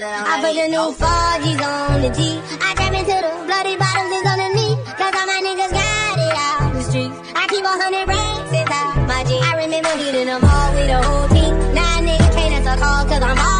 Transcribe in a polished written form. I put the new Forgis on the G. I grab into the bloody bottoms is on the knee. Cause all my niggas got it out the streets. I keep 100 racks inside my jeans. I remember getting them all with the whole team. Now niggas can't answer calls cause I'm all